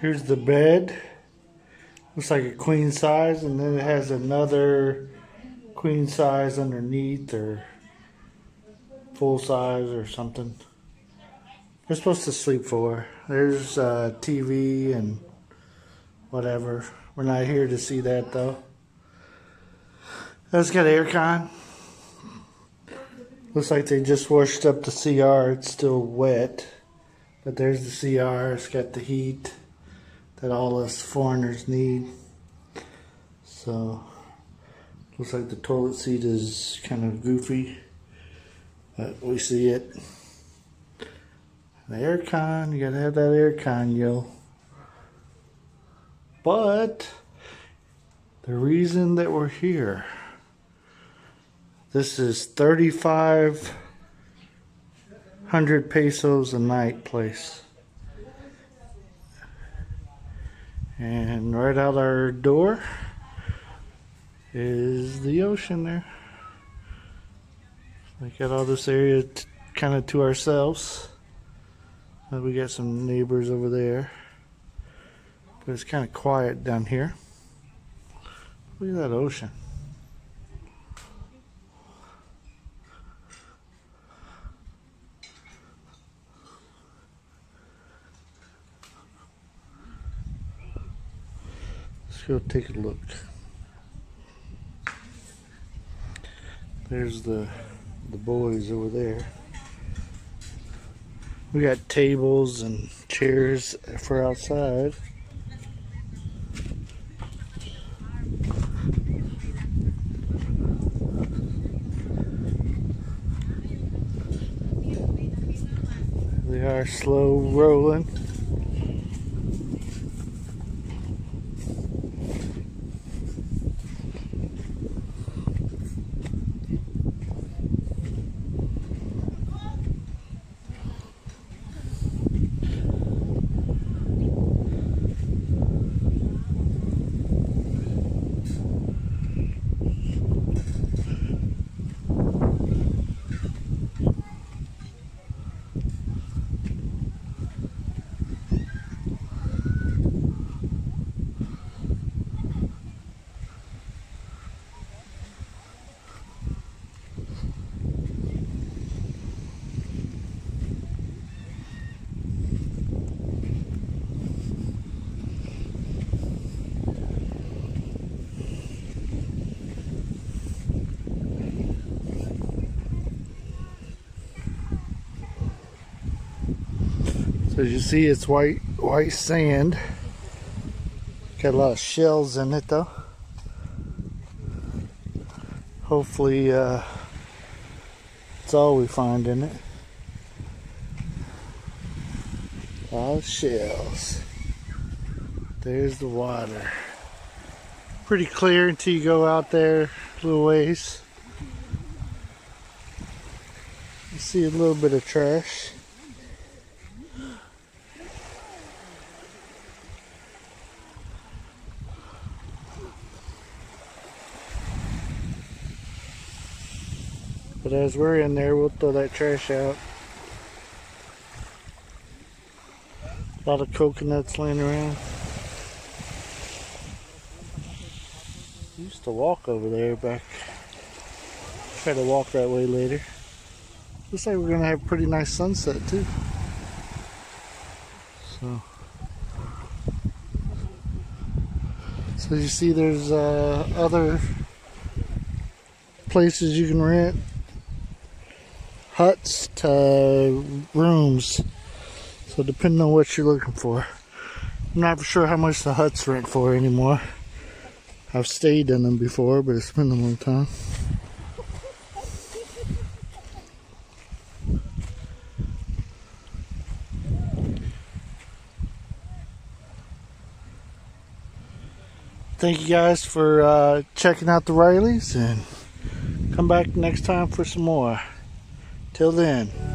Here's the bed. Looks like a queen size, and then it has another queen size underneath, or full size or something. You're supposed to sleep for. There's TV and whatever. We're not here to see that though. That's got air con. Looks like they just washed up the CR. It's still wet. But there's the CR. It's got the heat that all us foreigners need. So looks like the toilet seat is kind of goofy, but we see it. The air con, you gotta have that air con, yo. But the reason that we're here, this is 3,500 pesos a night place. And right out our door is the ocean there. We got all this area kind of to ourselves. We got some neighbors over there, but it's kind of quiet down here. Look at that ocean. Let's go take a look. There's the boys over there. We got tables and chairs for outside. They are slow rolling. As you see, it's white sand. Got a lot of shells in it though. Hopefully it's all we find in it. A lot of shells. There's the water. Pretty clear until you go out there a little ways. You see a little bit of trash. But as we're in there, we'll throw that trash out. A lot of coconuts laying around. We used to walk over there back. Try to walk that way later. Looks like we're going to have a pretty nice sunset too. So you see there's other places you can rent. Huts to rooms, so depending on what you're looking for. I'm not sure how much the huts rent for anymore. I've stayed in them before, but it's been a long time. Thank you guys for checking out the Rileys, and come back next time for some more. Till then.